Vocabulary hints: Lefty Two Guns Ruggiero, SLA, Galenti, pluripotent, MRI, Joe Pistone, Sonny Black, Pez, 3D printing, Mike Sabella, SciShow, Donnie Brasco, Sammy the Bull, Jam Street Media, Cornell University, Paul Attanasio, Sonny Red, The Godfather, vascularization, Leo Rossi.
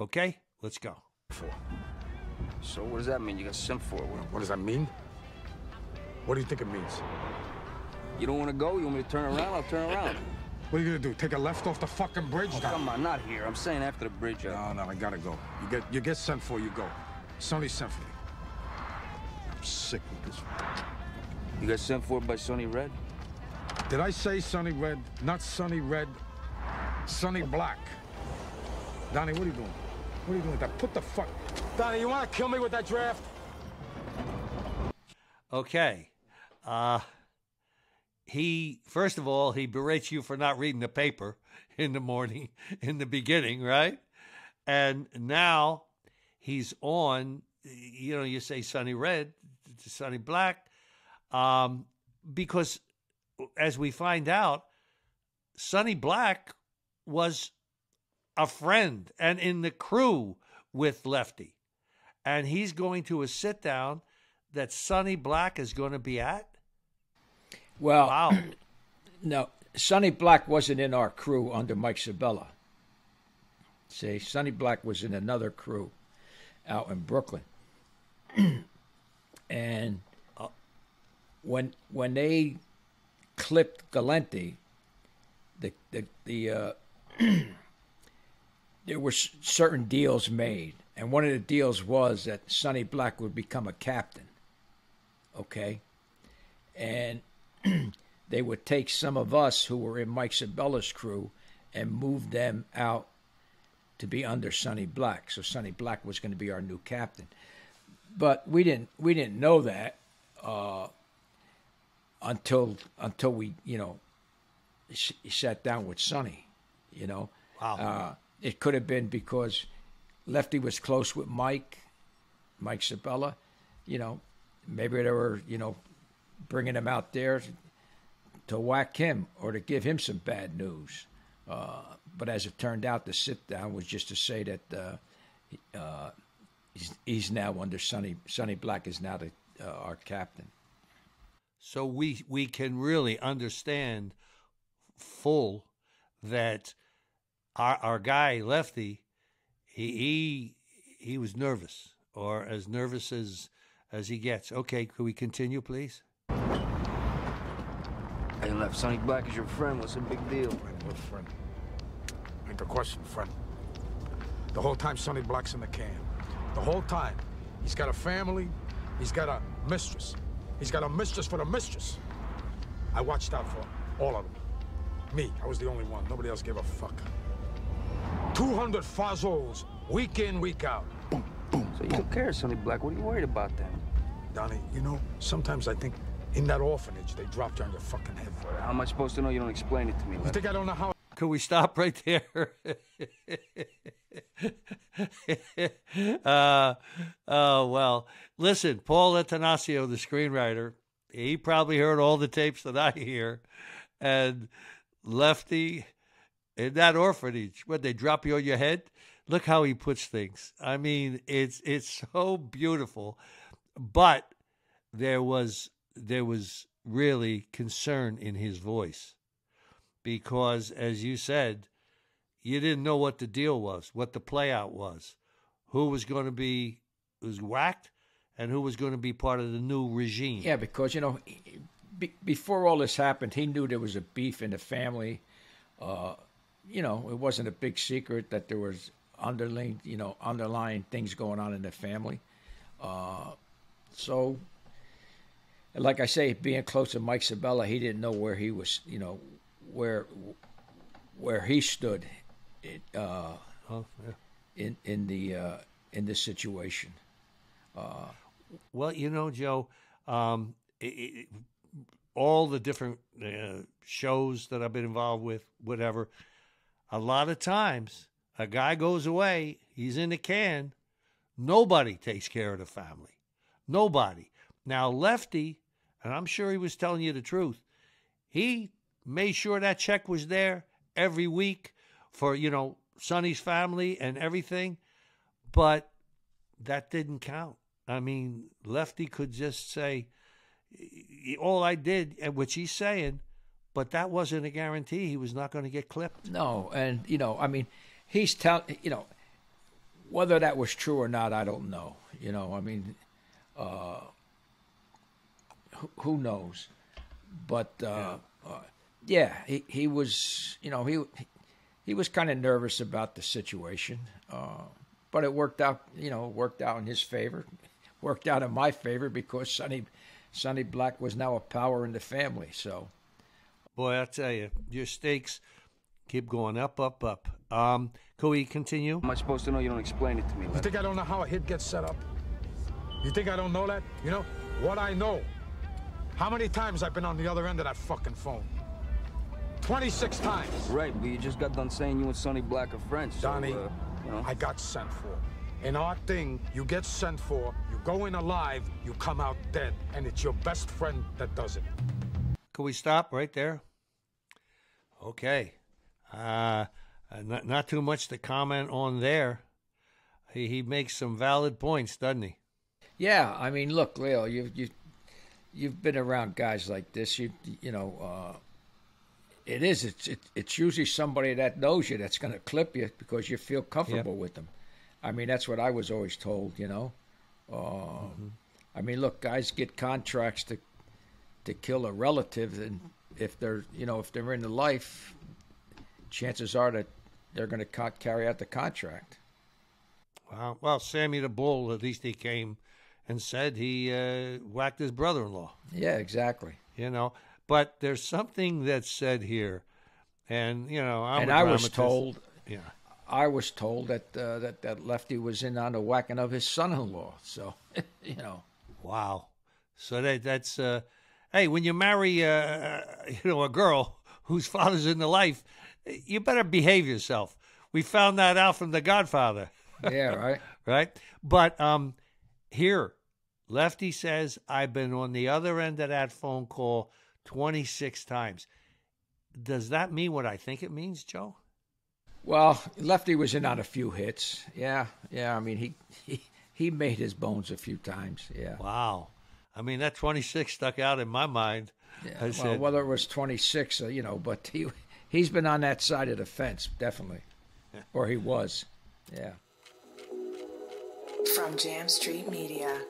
Okay, let's go. So what does that mean? You got sent for it. What does that mean? What do you think it means? You don't want to go? You want me to turn around? I'll turn around. What are you going to do? Take a left off the fucking bridge? Oh, come on, not here. I'm saying after the bridge. No, I got to go. You get sent for, you go. Sonny sent for me. I'm sick with this. You got sent for by Sonny Red? Did I say Sonny Red? Not Sonny Red. Sonny Black. Donnie, what are you doing? What are you doing with that? Put the fuck... Donnie, you want to kill me with that draft? Okay. First of all, he berates you for not reading the paper in the morning, in the beginning, right? And now he's on, you know, you say Sonny Red, Sonny Black, because as we find out, Sonny Black was a friend and in the crew with Lefty. And he's going to a sit-down that Sonny Black is going to be at? Well, wow. No, Sonny Black wasn't in our crew under Mike Sabella. See, Sonny Black was in another crew out in Brooklyn. And when they clipped Galenti, there were certain deals made. And one of the deals was that Sonny Black would become a captain. Okay? And they would take some of us who were in Mike Sabella's crew and move them out to be under Sonny Black. So Sonny Black was going to be our new captain. But we didn't know that until we, you know, sat down with Sonny, you know. Wow. It could have been because Lefty was close with Mike Sabella, you know. Maybe they were, you know, bringing him out there to whack him or to give him some bad news. But as it turned out, the sit-down was just to say that he's now under Sonny Black is now our captain. So we can really understand full that our guy Lefty, he was nervous, or as nervous as he gets. Okay, could we continue, please? Hey, Left, Sonny Black is your friend. What's the big deal? What friend? Ain't the question, friend. The whole time Sonny Black's in the can. The whole time. He's got a family. He's got a mistress. He's got a mistress for the mistress. I watched out for all of them. Me, I was the only one. Nobody else gave a fuck. 200 Fazos, week in, week out. Boom, boom, so you boom. Don't care, Sonny Black. What are you worried about then? Donnie, you know, sometimes I think in that orphanage, they dropped you on your fucking head for it. How am I supposed to know? You don't explain it to me. You think I don't know how? Could we stop right there? Well, listen, Paul Attanasio, the screenwriter, he probably heard all the tapes that I hear. And Lefty, in that orphanage, when they drop you on your head, look how he puts things. I mean, it's so beautiful. But there was really concern in his voice because, as you said, you didn't know what the deal was, what the playout was, who was going to be who's whacked and who was going to be part of the new regime. Yeah, because, you know, before all this happened, he knew there was a beef in the family. You know, it wasn't a big secret that there was underlying things going on in the family. So, like I say, being close to Mike Sabella, he didn't know where he was, you know, where he stood in this situation. Well, you know, Joe, all the different shows that I've been involved with, whatever, a lot of times a guy goes away, he's in the can, nobody takes care of the family. Nobody. Now, Lefty, and I'm sure he was telling you the truth, he made sure that check was there every week for, you know, Sonny's family and everything, but that didn't count. I mean, Lefty could just say, all I did, which he's saying, but that wasn't a guarantee he was not going to get clipped. No, and, you know, I mean, he's telling, you know, Whether that was true or not, I don't know. You know, I mean, who knows? But yeah, he was, you know, he was kind of nervous about the situation, but it worked out. You know, worked out in his favor, worked out in my favor because Sonny Black was now a power in the family. So, boy, I tell you, your stakes keep going up, up, up. Could we continue? Am I supposed to know? You don't explain it to me. You think I don't know how a hit gets set up? You think I don't know that? You know what I know? How many times I've been on the other end of that fucking phone? 26 times. Right, but you just got done saying you and Sonny Black are friends. Donnie, so, you know. I got sent for. In our thing, you get sent for, you go in alive, you come out dead, and it's your best friend that does it. Can we stop right there? Okay. Not too much to comment on there. He makes some valid points, doesn't he? Yeah, I mean, look, Leo, you've been around guys like this. You know, it's usually somebody that knows you that's going to clip you because you feel comfortable with them. I mean, that's what I was always told. You know, I mean, look, guys get contracts to kill a relative, and if they're in the life, chances are that they're going to carry out the contract. Wow. Well, Sammy the Bull, at least he came and said he whacked his brother-in-law. Yeah, exactly. You know, but there's something that's said here, and you know, I was told that that Lefty was in on the whacking of his son-in-law. So, you know. Wow. So that's hey, when you marry you know, a girl whose father's in the life, you better behave yourself. We found that out from The Godfather. Yeah, right. Right? But here, Lefty says, I've been on the other end of that phone call 26 times. Does that mean what I think it means, Joe? Well, Lefty was in on a few hits. Yeah, yeah. I mean, he made his bones a few times. Yeah. Wow. I mean, that 26 stuck out in my mind. Yeah. I said, well, whether it was 26, you know, but he's been on that side of the fence, definitely. Yeah. Or he was. Yeah. From Jam Street Media.